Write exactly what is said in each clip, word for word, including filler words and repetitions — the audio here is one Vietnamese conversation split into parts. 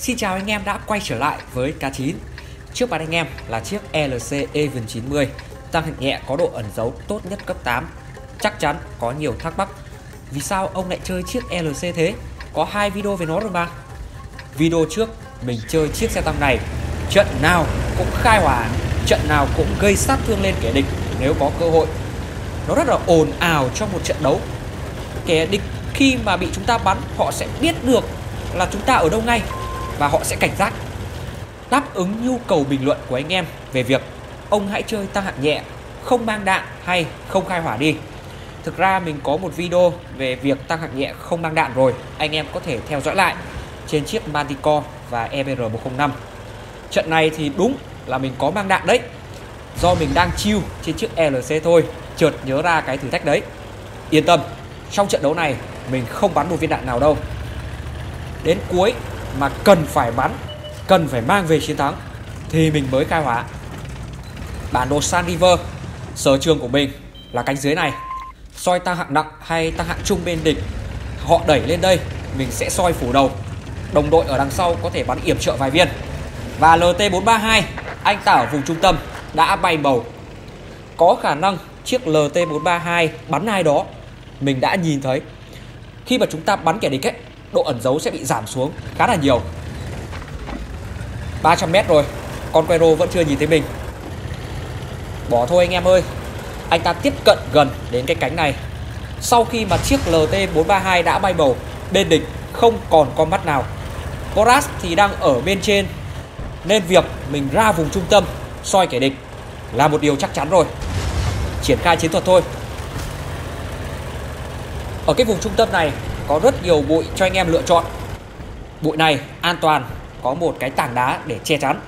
Xin chào anh em đã quay trở lại với K chín. Trước mặt anh em là chiếc e lờ xê Even chín mươi, tăng hình nhẹ có độ ẩn giấu tốt nhất cấp tám. Chắc chắn có nhiều thắc mắc, vì sao ông lại chơi chiếc e lờ xê thế? Có hai video về nó rồi mà. Video trước mình chơi chiếc xe tăng này, trận nào cũng khai hỏa, trận nào cũng gây sát thương lên kẻ địch nếu có cơ hội. Nó rất là ồn ào trong một trận đấu. Kẻ địch khi mà bị chúng ta bắn, họ sẽ biết được là chúng ta ở đâu ngay và họ sẽ cảnh giác. Đáp ứng nhu cầu bình luận của anh em về việc ông hãy chơi tăng hạng nhẹ, không mang đạn hay không khai hỏa đi. Thực ra mình có một video về việc tăng hạng nhẹ không mang đạn rồi, anh em có thể theo dõi lại trên chiếc Manticore và e bê rờ một không năm. Trận này thì đúng là mình có mang đạn đấy, do mình đang chill trên chiếc e lờ xê thôi, chợt nhớ ra cái thử thách đấy. Yên tâm, trong trận đấu này mình không bắn một viên đạn nào đâu. Đến cuối mà cần phải bắn, cần phải mang về chiến thắng thì mình mới khai hỏa. Bản đồ San River sở trường của mình là cánh dưới này. Soi tăng hạng nặng hay tăng hạng trung bên địch, họ đẩy lên đây, mình sẽ soi phủ đầu. Đồng đội ở đằng sau có thể bắn yểm trợ vài viên. Và L T bốn ba hai, anh ta ở vùng trung tâm đã bay bầu. Có khả năng chiếc L T bốn ba hai bắn ai đó, mình đã nhìn thấy. Khi mà chúng ta bắn kẻ địch ấy, độ ẩn giấu sẽ bị giảm xuống khá là nhiều. Ba trăm mét rồi, Conqueror vẫn chưa nhìn thấy mình. Bỏ thôi anh em ơi. Anh ta tiếp cận gần đến cái cánh này. Sau khi mà chiếc L T bốn ba hai đã bay bầu, bên địch không còn con mắt nào. Poras thì đang ở bên trên, nên việc mình ra vùng trung tâm soi kẻ địch là một điều chắc chắn rồi. Triển khai chiến thuật thôi. Ở cái vùng trung tâm này có rất nhiều bụi cho anh em lựa chọn. Bụi này an toàn, có một cái tảng đá để che chắn.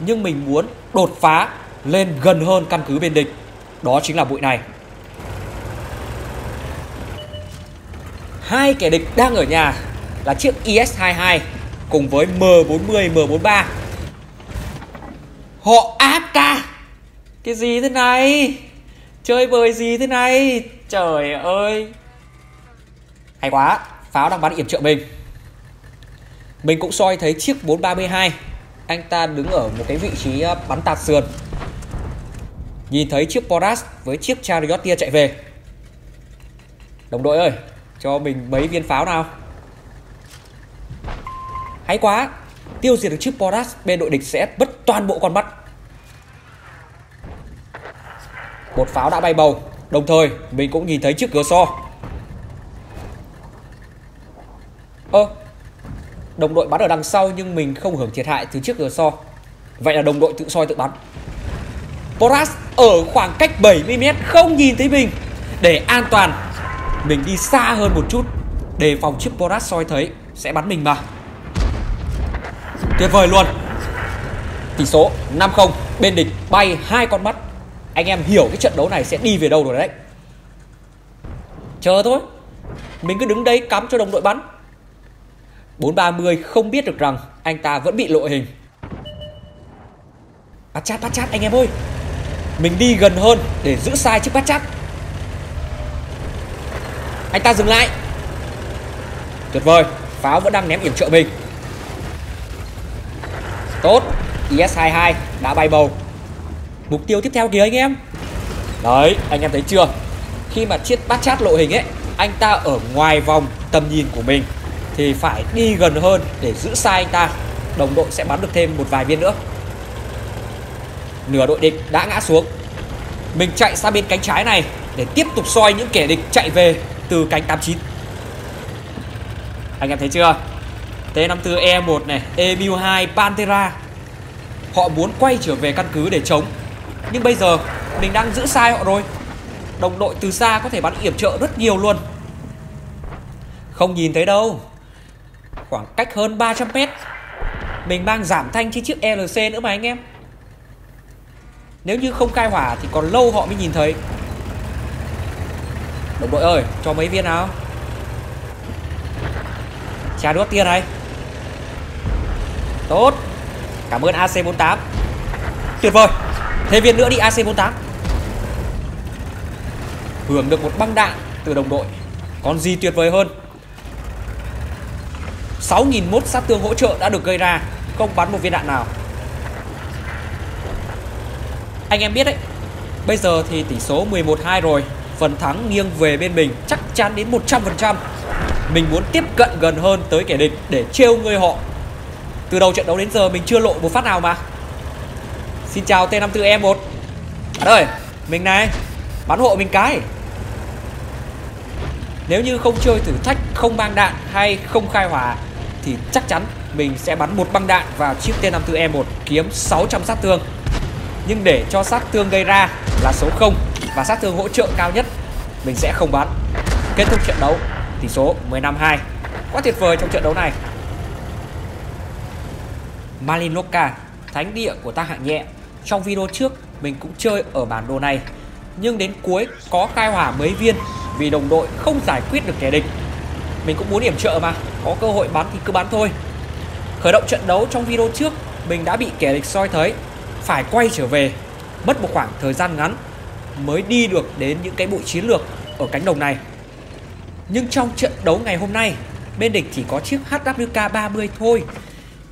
Nhưng mình muốn đột phá lên gần hơn căn cứ bên địch, đó chính là bụi này. Hai kẻ địch đang ở nhà là chiếc I S hai hai cùng với M bốn mươi M bốn ba. Họ a ca. Cái gì thế này? Chơi bời gì thế này? Trời ơi, hay quá. Pháo đang bắn yểm trợ mình. Mình cũng soi thấy chiếc bốn ba hai. Anh ta đứng ở một cái vị trí bắn tạt sườn. Nhìn thấy chiếc Poras với chiếc Chariotia chạy về. Đồng đội ơi, cho mình mấy viên pháo nào. Hay quá. Tiêu diệt được chiếc Poras, bên đội địch sẽ bứt toàn bộ con mắt. Một pháo đã bay bầu. Đồng thời mình cũng nhìn thấy chiếc cửa so. Ơ, đồng đội bắn ở đằng sau nhưng mình không hưởng thiệt hại từ chiếc cửa so. Vậy là đồng đội tự soi tự bắn. Poras ở khoảng cách bảy mươi mét không nhìn thấy mình. Để an toàn, mình đi xa hơn một chút, đề phòng chiếc Poras soi thấy sẽ bắn mình mà. Tuyệt vời luôn. Tỷ số năm không, bên địch bay hai con mắt. Anh em hiểu cái trận đấu này sẽ đi về đâu rồi đấy. Chờ thôi, mình cứ đứng đây cắm cho đồng đội bắn. Bốn ba mươi không biết được rằng anh ta vẫn bị lộ hình. Bat-Chat, Bat-Chat anh em ơi. Mình đi gần hơn để giữ sai chiếc Bat-Chat. Anh ta dừng lại. Tuyệt vời, pháo vẫn đang ném yểm trợ mình. Tốt, I S hai hai đã bay bầu. Mục tiêu tiếp theo kìa anh em. Đấy, anh em thấy chưa? Khi mà chiếc Bat-Chat lộ hình ấy, anh ta ở ngoài vòng tầm nhìn của mình, thì phải đi gần hơn để giữ sai anh ta. Đồng đội sẽ bắn được thêm một vài viên nữa. Nửa đội địch đã ngã xuống. Mình chạy sang bên cánh trái này để tiếp tục soi những kẻ địch chạy về từ cánh tám chín. Anh em thấy chưa? T năm mươi tư E một này, E B U hai, Pantera. Họ muốn quay trở về căn cứ để chống, nhưng bây giờ mình đang giữ sai họ rồi. Đồng đội từ xa có thể bắn yểm trợ rất nhiều luôn. Không nhìn thấy đâu. Khoảng cách hơn ba trăm mét. Mình mang giảm thanh trên chiếc e lờ xê nữa mà anh em. Nếu như không khai hỏa thì còn lâu họ mới nhìn thấy. Đồng đội ơi, cho mấy viên nào. Chà đốt tia này. Tốt. Cảm ơn A C bốn tám. Tuyệt vời. Thêm viên nữa đi A C bốn tám. Hưởng được một băng đạn từ đồng đội, còn gì tuyệt vời hơn. sáu nghìn một sát thương hỗ trợ đã được gây ra, không bắn một viên đạn nào. Anh em biết đấy, bây giờ thì tỷ số mười một hai rồi, phần thắng nghiêng về bên mình chắc chắn đến một trăm phần trăm. Mình muốn tiếp cận gần hơn tới kẻ địch để trêu người họ. Từ đầu trận đấu đến giờ mình chưa lộ một phát nào mà. Xin chào T năm mươi tư E một. Bạn ơi, mình này, bắn hộ mình cái. Nếu như không chơi thử thách, không mang đạn hay không khai hỏa thì chắc chắn mình sẽ bắn một băng đạn vào chiếc T năm mươi tư E một kiếm sáu trăm sát thương. Nhưng để cho sát thương gây ra là số không và sát thương hỗ trợ cao nhất, mình sẽ không bắn. Kết thúc trận đấu tỷ số mười lăm hai. Quá tuyệt vời trong trận đấu này. Malinovka, thánh địa của tác hạng nhẹ. Trong video trước mình cũng chơi ở bản đồ này, nhưng đến cuối có khai hỏa mấy viên vì đồng đội không giải quyết được kẻ địch. Mình cũng muốn yểm trợ mà, có cơ hội bắn thì cứ bắn thôi. Khởi động trận đấu trong video trước mình đã bị kẻ địch soi thấy, phải quay trở về, mất một khoảng thời gian ngắn mới đi được đến những cái bụi chiến lược ở cánh đồng này. Nhưng trong trận đấu ngày hôm nay, bên địch chỉ có chiếc H W K ba mươi thôi.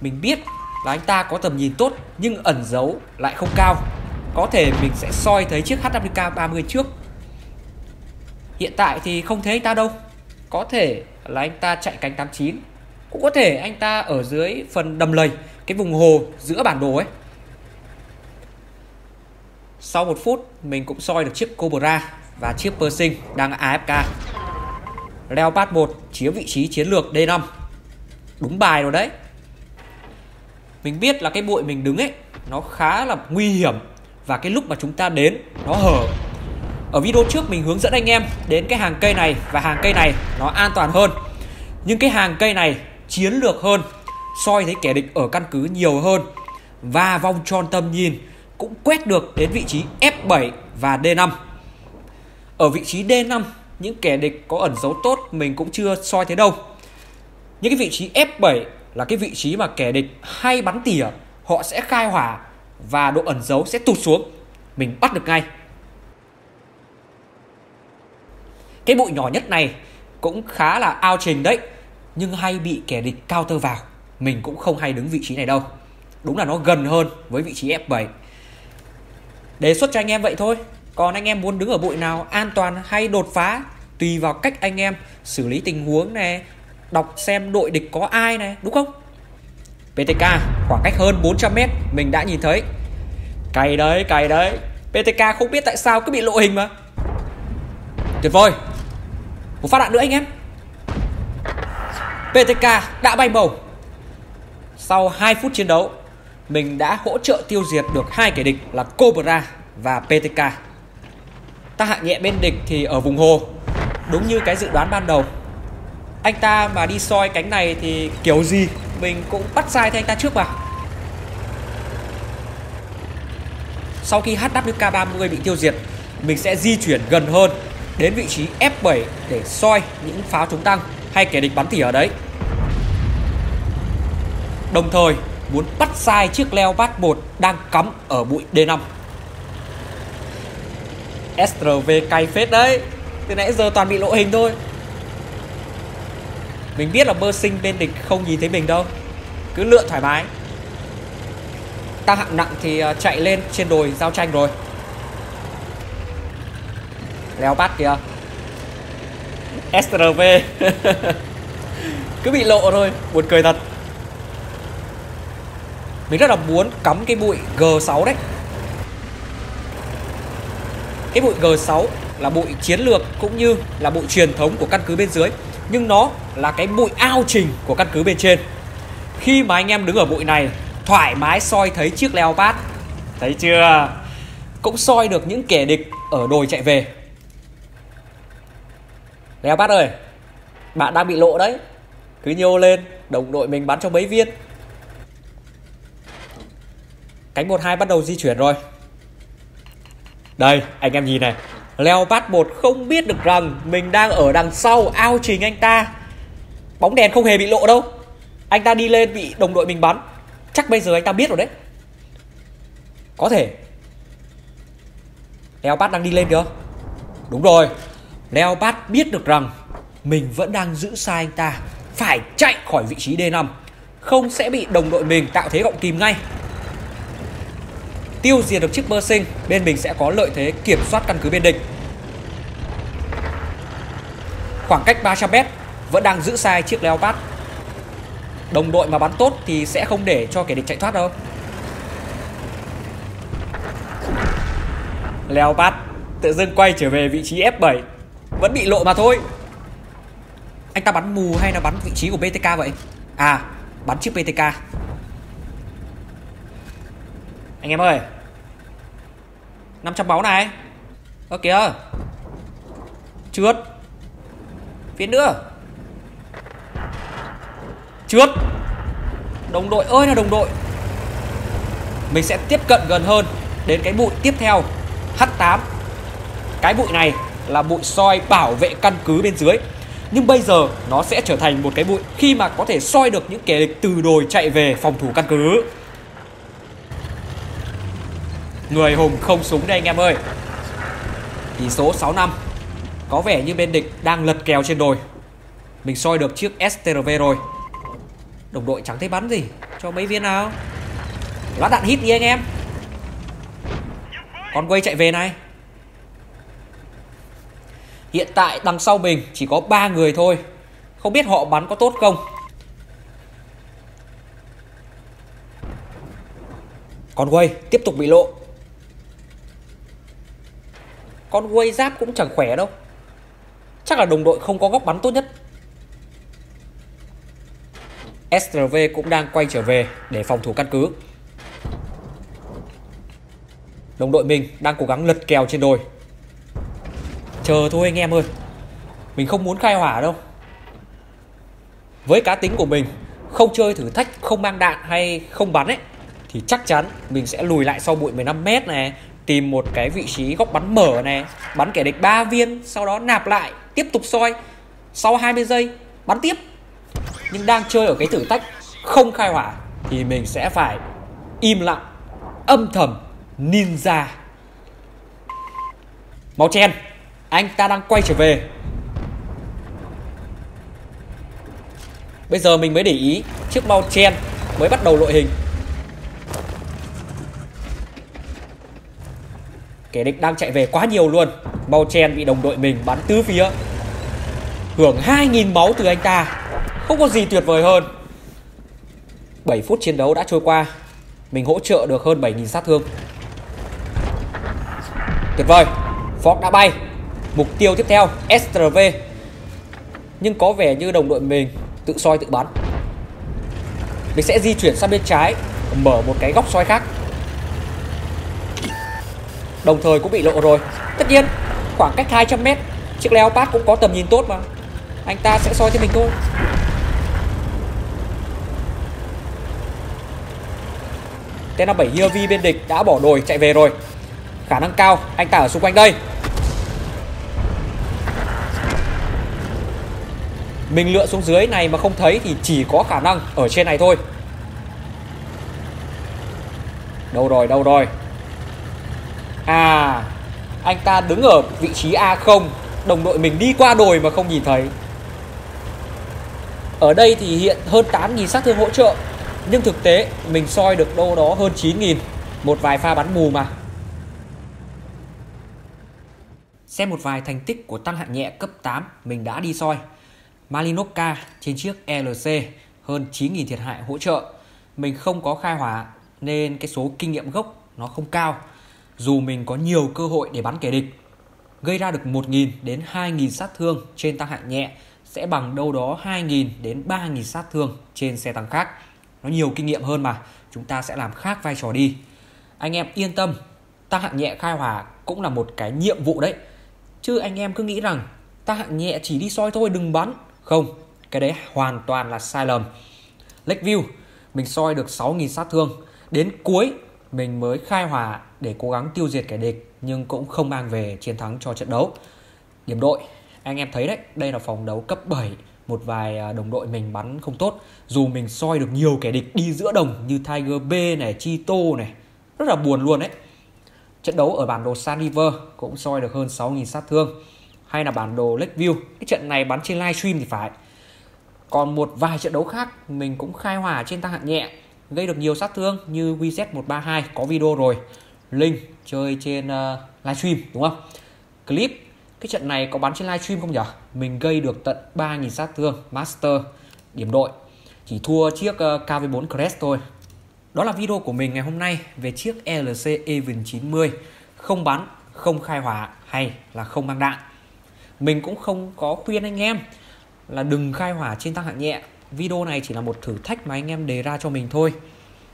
Mình biết là anh ta có tầm nhìn tốt nhưng ẩn giấu lại không cao. Có thể mình sẽ soi thấy chiếc H W K ba mươi trước. Hiện tại thì không thấy anh ta đâu. Có thể là anh ta chạy cánh tám mươi chín, cũng có thể anh ta ở dưới phần đầm lầy, cái vùng hồ giữa bản đồ ấy. Sau một phút mình cũng soi được chiếc Cobra và chiếc Pershing đang a ép ca. Leopard một chiếm vị trí chiến lược D năm. Đúng bài rồi đấy. Mình biết là cái bụi mình đứng ấy nó khá là nguy hiểm, và cái lúc mà chúng ta đến nó hở. Ở video trước mình hướng dẫn anh em đến cái hàng cây này, và hàng cây này nó an toàn hơn. Nhưng cái hàng cây này chiến lược hơn, soi thấy kẻ địch ở căn cứ nhiều hơn, và vòng tròn tầm nhìn cũng quét được đến vị trí F bảy và D năm. Ở vị trí D năm những kẻ địch có ẩn giấu tốt mình cũng chưa soi thấy đâu. Những cái vị trí F bảy là cái vị trí mà kẻ địch hay bắn tỉa, họ sẽ khai hỏa và độ ẩn giấu sẽ tụt xuống, mình bắt được ngay. Cái bụi nhỏ nhất này cũng khá là ao trình đấy, nhưng hay bị kẻ địch cao tơ vào. Mình cũng không hay đứng vị trí này đâu. Đúng là nó gần hơn với vị trí F bảy. Đề xuất cho anh em vậy thôi. Còn anh em muốn đứng ở bụi nào an toàn hay đột phá, tùy vào cách anh em xử lý tình huống này, đọc xem đội địch có ai này, đúng không? pê tê ca khoảng cách hơn bốn trăm mét mình đã nhìn thấy. Cày đấy, cày đấy. pê tê ca không biết tại sao cứ bị lộ hình mà. Tuyệt vời. Một phát đạn nữa anh em. pê tê ca đã bay màu. Sau hai phút chiến đấu, mình đã hỗ trợ tiêu diệt được hai kẻ địch là Cobra và pê tê ca. Ta hạ nhẹ bên địch thì ở vùng hồ. Đúng như cái dự đoán ban đầu, anh ta mà đi soi cánh này thì kiểu gì mình cũng bắt sai theo anh ta trước mà. Sau khi H W K ba mươi bị tiêu diệt, mình sẽ di chuyển gần hơn đến vị trí F bảy để soi những pháo chống tăng hay kẻ địch bắn tỉa ở đấy. Đồng thời muốn bắt sai chiếc Leopard một đang cắm ở bụi D năm. ét rờ vê cay phết đấy, từ nãy giờ toàn bị lộ hình thôi. Mình biết là Pershing bên địch không nhìn thấy mình đâu, cứ lượn thoải mái. Ta hạng nặng thì chạy lên trên đồi giao tranh rồi. Leopard kìa, ét rờ vê cứ bị lộ thôi, buồn cười thật. Mình rất là muốn cắm cái bụi G sáu đấy. Cái bụi G sáu là bụi chiến lược cũng như là bụi truyền thống của căn cứ bên dưới, nhưng nó là cái bụi ao trình của căn cứ bên trên. Khi mà anh em đứng ở bụi này, thoải mái soi thấy chiếc Leopard. Thấy chưa? Cũng soi được những kẻ địch ở đồi chạy về. Leopard ơi, bạn đang bị lộ đấy. Cứ nhô lên, đồng đội mình bắn cho mấy viên. Cánh một hai bắt đầu di chuyển rồi. Đây, anh em nhìn này, Leopard một không biết được rằng mình đang ở đằng sau ao trình anh ta. Bóng đèn không hề bị lộ đâu. Anh ta đi lên bị đồng đội mình bắn. Chắc bây giờ anh ta biết rồi đấy. Có thể Leopard đang đi lên kìa. Đúng rồi, Leopard biết được rằng mình vẫn đang giữ sai anh ta, phải chạy khỏi vị trí đê năm, không sẽ bị đồng đội mình tạo thế gọng kìm ngay. Tiêu diệt được chiếc Pershing, bên mình sẽ có lợi thế kiểm soát căn cứ bên địch. Khoảng cách ba trăm mét vẫn đang giữ sai chiếc Leopard. Đồng đội mà bắn tốt thì sẽ không để cho kẻ địch chạy thoát đâu. Leopard tự dưng quay trở về vị trí ép bảy, vẫn bị lộ mà thôi. Anh ta bắn mù hay là bắn vị trí của pê tê ca vậy? À, bắn chiếc pê tê ca. Anh em ơi, năm trăm máu này. Ơ kìa, trượt. Phía nữa, trượt. Đồng đội ơi là đồng đội. Mình sẽ tiếp cận gần hơn đến cái bụi tiếp theo, hát tám. Cái bụi này là bụi soi bảo vệ căn cứ bên dưới, nhưng bây giờ nó sẽ trở thành một cái bụi khi mà có thể soi được những kẻ địch từ đồi chạy về phòng thủ căn cứ. Người hùng không súng đây anh em ơi. Tỷ số sáu năm. Có vẻ như bên địch đang lật kèo trên đồi. Mình soi được chiếc ét tê rờ vê rồi. Đồng đội chẳng thấy bắn gì, cho mấy viên nào. Lát đạn hít đi anh em. Conway chạy về này. Hiện tại đằng sau mình chỉ có ba người thôi. Không biết họ bắn có tốt không. Conway tiếp tục bị lộ. Conway giáp cũng chẳng khỏe đâu. Chắc là đồng đội không có góc bắn tốt nhất. ét rờ vê cũng đang quay trở về để phòng thủ căn cứ. Đồng đội mình đang cố gắng lật kèo trên đồi. Chờ thôi anh em ơi. Mình không muốn khai hỏa đâu. Với cá tính của mình, không chơi thử thách, không mang đạn hay không bắn ấy, thì chắc chắn mình sẽ lùi lại sau bụi mười lăm mét này, tìm một cái vị trí góc bắn mở này, bắn kẻ địch ba viên, sau đó nạp lại, tiếp tục soi. Sau hai mươi giây bắn tiếp. Nhưng đang chơi ở cái thử thách không khai hỏa thì mình sẽ phải im lặng, âm thầm ninja. Máu chen, anh ta đang quay trở về. Bây giờ mình mới để ý chiếc Mauchen chen mới bắt đầu lộ hình. Kẻ địch đang chạy về quá nhiều luôn. Mauchen bị đồng đội mình bắn tứ phía, hưởng hai nghìn máu từ anh ta. Không có gì tuyệt vời hơn. Bảy phút chiến đấu đã trôi qua. Mình hỗ trợ được hơn bảy nghìn sát thương. Tuyệt vời. Phóc đã bay. Mục tiêu tiếp theo ét rờ vê. Nhưng có vẻ như đồng đội mình tự soi tự bắn. Mình sẽ di chuyển sang bên trái, mở một cái góc soi khác. Đồng thời cũng bị lộ rồi. Tất nhiên khoảng cách hai trăm mét, chiếc Leopard cũng có tầm nhìn tốt mà. Anh ta sẽ soi cho mình thôi. tê năm mươi bảy e vê bên địch đã bỏ đồi chạy về rồi. Khả năng cao anh ta ở xung quanh đây. Mình lựa xuống dưới này mà không thấy thì chỉ có khả năng ở trên này thôi. Đâu rồi, đâu rồi. À, anh ta đứng ở vị trí a không. Đồng đội mình đi qua đồi mà không nhìn thấy. Ở đây thì hiện hơn tám nghìn sát thương hỗ trợ, nhưng thực tế mình soi được đâu đó hơn chín nghìn. Một vài pha bắn mù mà. Xem một vài thành tích của tăng hạng nhẹ cấp tám mình đã đi soi. Malinovka trên chiếc e lờ xê hơn chín nghìn thiệt hại hỗ trợ. Mình không có khai hỏa nên cái số kinh nghiệm gốc nó không cao, dù mình có nhiều cơ hội để bắn kẻ địch. Gây ra được một nghìn đến hai nghìn sát thương trên tăng hạng nhẹ sẽ bằng đâu đó hai nghìn đến ba nghìn sát thương trên xe tăng khác. Nó nhiều kinh nghiệm hơn mà, chúng ta sẽ làm khác vai trò đi. Anh em yên tâm, tăng hạng nhẹ khai hỏa cũng là một cái nhiệm vụ đấy. Chứ anh em cứ nghĩ rằng tăng hạng nhẹ chỉ đi soi thôi đừng bắn. Không, cái đấy hoàn toàn là sai lầm. Lake View, mình soi được sáu nghìn sát thương. Đến cuối mình mới khai hỏa để cố gắng tiêu diệt kẻ địch, nhưng cũng không mang về chiến thắng cho trận đấu. Điểm đội, anh em thấy đấy, đây là phòng đấu cấp bảy. Một vài đồng đội mình bắn không tốt, dù mình soi được nhiều kẻ địch đi giữa đồng như Tiger B này, Chito này. Rất là buồn luôn đấy. Trận đấu ở bản đồ Sun River cũng soi được hơn sáu nghìn sát thương. Hay là bản đồ Lake View, cái trận này bắn trên livestream thì phải. Còn một vài trận đấu khác mình cũng khai hỏa trên tăng hạng nhẹ, gây được nhiều sát thương như W Z một ba hai có video rồi, link chơi trên uh, livestream đúng không? Clip cái trận này có bắn trên livestream không nhỉ? Mình gây được tận ba nghìn sát thương master điểm đội, chỉ thua chiếc uh, K V bốn Crest thôi. Đó là video của mình ngày hôm nay về chiếc E L C Even chín mươi, không bắn, không khai hỏa hay là không mang đạn. Mình cũng không có khuyên anh em là đừng khai hỏa trên tăng hạng nhẹ. Video này chỉ là một thử thách mà anh em đề ra cho mình thôi.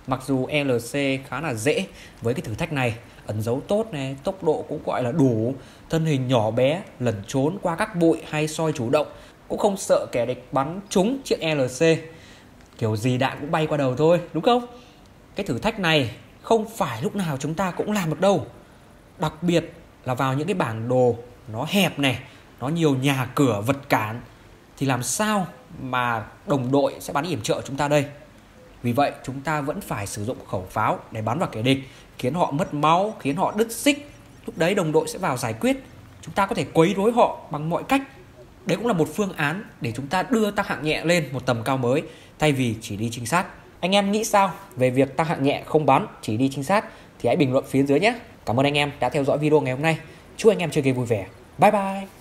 Mặc dù E L C khá là dễ với cái thử thách này, ẩn dấu tốt này, tốc độ cũng gọi là đủ, thân hình nhỏ bé, lẩn trốn qua các bụi hay soi chủ động, cũng không sợ kẻ địch bắn trúng chiếc E L C. Kiểu gì đạn cũng bay qua đầu thôi, đúng không? Cái thử thách này không phải lúc nào chúng ta cũng làm được đâu. Đặc biệt là vào những cái bản đồ nó hẹp này, nó nhiều nhà cửa vật cản, thì làm sao mà đồng đội sẽ bắn yểm trợ chúng ta đây? Vì vậy chúng ta vẫn phải sử dụng khẩu pháo để bắn vào kẻ địch, khiến họ mất máu, khiến họ đứt xích. Lúc đấy đồng đội sẽ vào giải quyết. Chúng ta có thể quấy rối họ bằng mọi cách. Đấy cũng là một phương án để chúng ta đưa tăng hạng nhẹ lên một tầm cao mới, thay vì chỉ đi trinh sát. Anh em nghĩ sao về việc tăng hạng nhẹ không bắn, chỉ đi trinh sát thì hãy bình luận phía dưới nhé. Cảm ơn anh em đã theo dõi video ngày hôm nay. Chúc anh em chơi game vui vẻ. Bye bye.